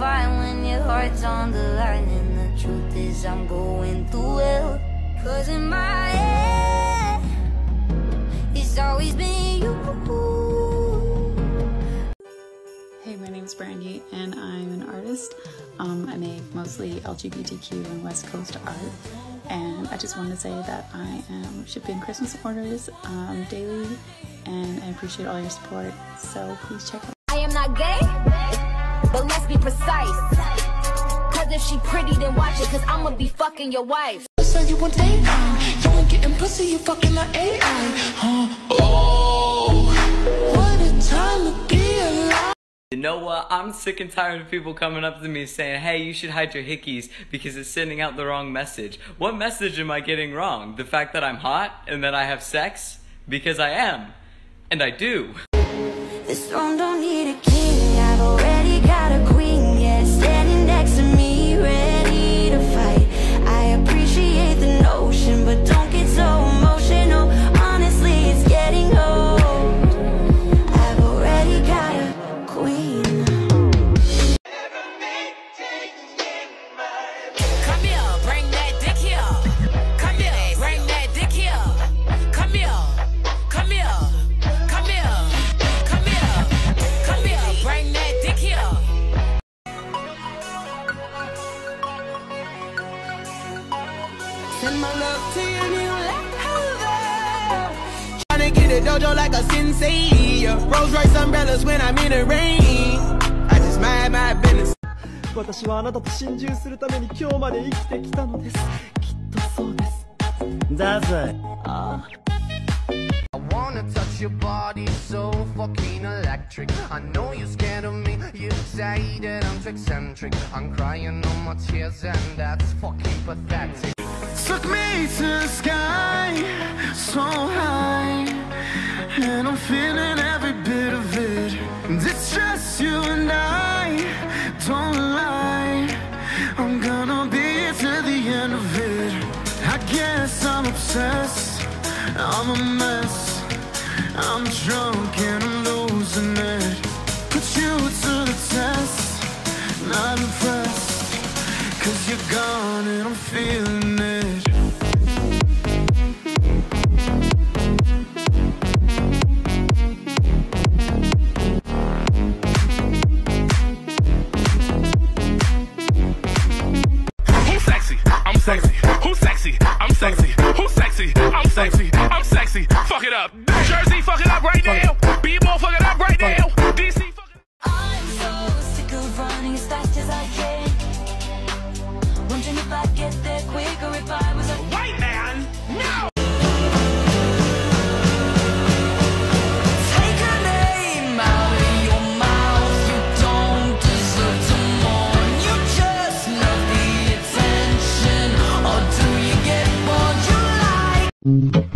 fine when your heart's on the line. And the truth is I'm going through hell, 'cause in my head it's always been you. Hey, my name's Brandy and I'm an artist. I make mostly LGBTQ and West Coast art, and I just wanted to say that I am shipping Christmas orders daily, and I appreciate all your support, so please check out. I am not gay, but let's be precise, 'cause if she pretty then watch it, 'cause I'ma be fucking your wife. So you want AI, you ain't getting pussy, you fucking the AI, huh? Oh, what a time to be alive. You know what, I'm sick and tired of people coming up to me saying, hey, you should hide your hickeys because it's sending out the wrong message. What message am I getting wrong? The fact that I'm hot and that I have sex? Because I am, and I do. This song don't need a king, I've already got a queen, yeah, standing next to me, ready to fight. I appreciate the notion, but don't get so emotional, honestly, it's getting old. I've already got a queen. Come here, bring that dick here. Come here, bring that dick here. Come here. Send my love to your new lover. Tryna get a dojo like a sensei. Rolls Royce umbrellas when I'm in the rain. I just mind my business. 私はあなたと心中するために今日まで生きてきたのです。きっとそうです。だぜ。ああ。Touch your body so fucking electric. I know you're scared of me, you say that I'm too eccentric. I'm crying on my tears and that's fucking pathetic. Took me to the sky, so high, and I'm feeling every bit of it. It's just you and I, don't lie, I'm gonna be here till the end of it. I guess I'm obsessed, I'm a mess, I'm drunk and I'm losing it. Put you to the test, not impressed, 'cause you're gone and I'm feeling it. Who's sexy? I'm sexy. Who's sexy? I'm sexy. Who's sexy? I'm sexy. I'm sexy. Fuck it up. Jersey, fuck it up right now. B-ball, fuck it up right now. DC, fuck it up. I'm so sick of running as fast as I can. Wondering if I'd get there quicker if I was a white man. No! Take a name out of your mouth. You don't deserve to mourn. You just love the attention. Or do you get bored? You like.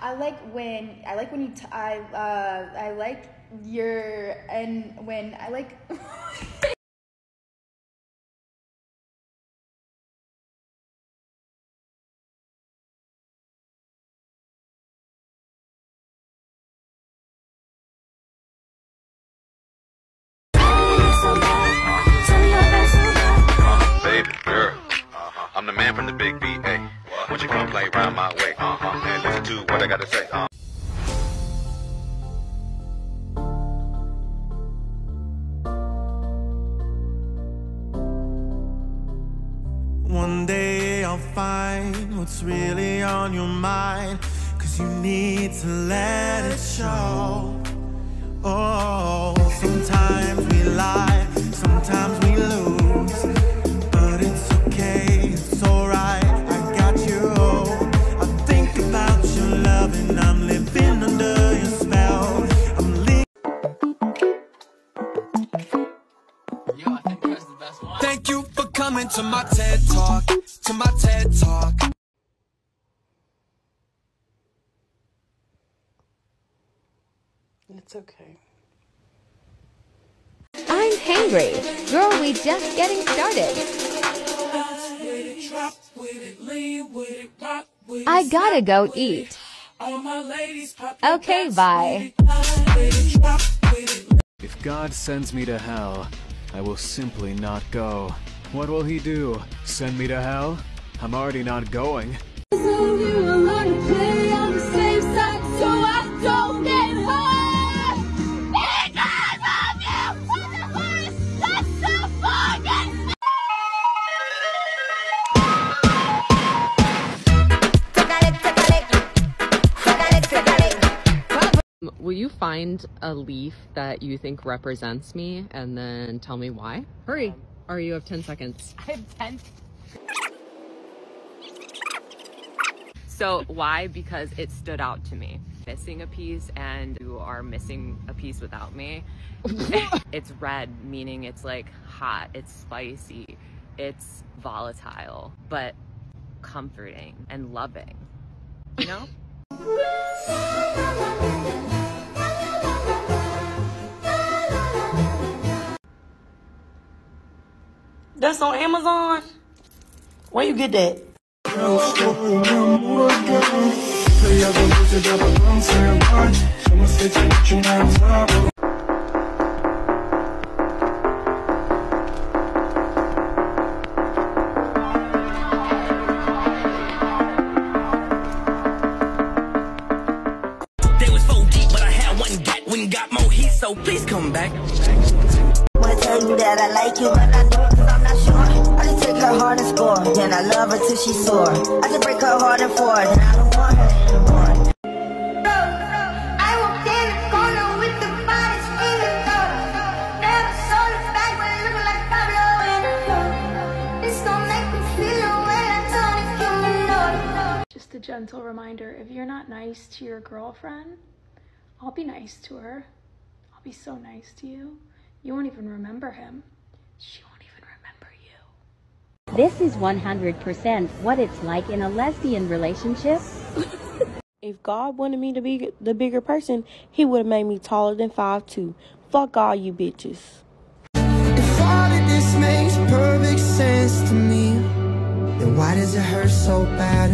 I like when you Baby girl, I'm the man from the big B, hey. What you gonna play round my way? And listen to what I gotta say. what's really on your mind, 'cause you need to let it show. Oh, sometimes we lie, sometimes we lose, but it's okay, it's alright, I got you. I think about your love and I'm living under your spell. Yo, I think that's the best one. Thank you for coming to my TED Talk, to my TED Talk. It's okay. I'm hangry. Girl, we just getting started. I gotta go eat. Okay, bye. If God sends me to hell, I will simply not go. What will he do? Send me to hell? I'm already not going. Will you find a leaf that you think represents me and then tell me why? Hurry, or you have 10 seconds. I have 10. So why? Because it stood out to me. Missing a piece, and you are missing a piece without me. It's red, meaning it's like hot, it's spicy, it's volatile, but comforting and loving, you know? That's on Amazon? Where you get that? They was 4 deep, but I had one gap when got more heat, so please come back. I tell you that I like you, but I don't, 'cause I'm not sure. I just take her heart and score, then I love her till she's sore. I just break her heart and for her, then I don't want her anymore. I will stand in the corner with the finest in the door. Never saw the fact when looking like Pablo in the door. It's gonna make me feel the way I told it in the door. Just a gentle reminder, if you're not nice to your girlfriend, I'll be nice to her. I'll be so nice to you. You won't even remember him. She won't even remember you. This is 100% what it's like in a lesbian relationship. If God wanted me to be the bigger person, he would have made me taller than 5'2". Fuck all you bitches. If all of this makes perfect sense to me, then why does it hurt so bad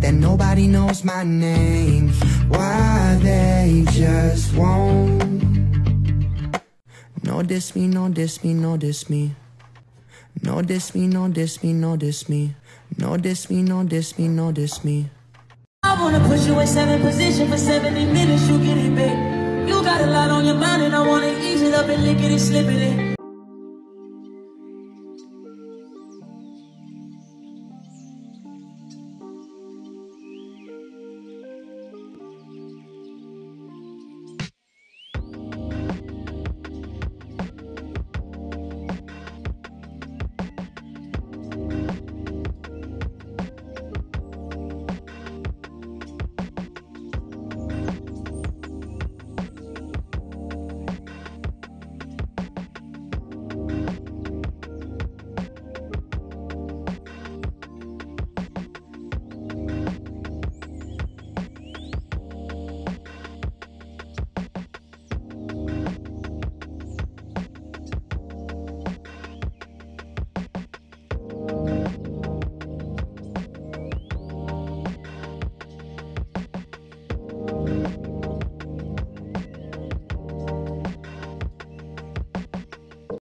that nobody knows my name? Why they just won't? No diss me, no diss me, no diss me. No diss me, no diss me, no diss me. No diss me, no diss me, no diss me. I wanna put you in 7th position for 70 minutes, you get it, babe. You got a lot on your mind and I wanna ease it up and lick it and slip it in.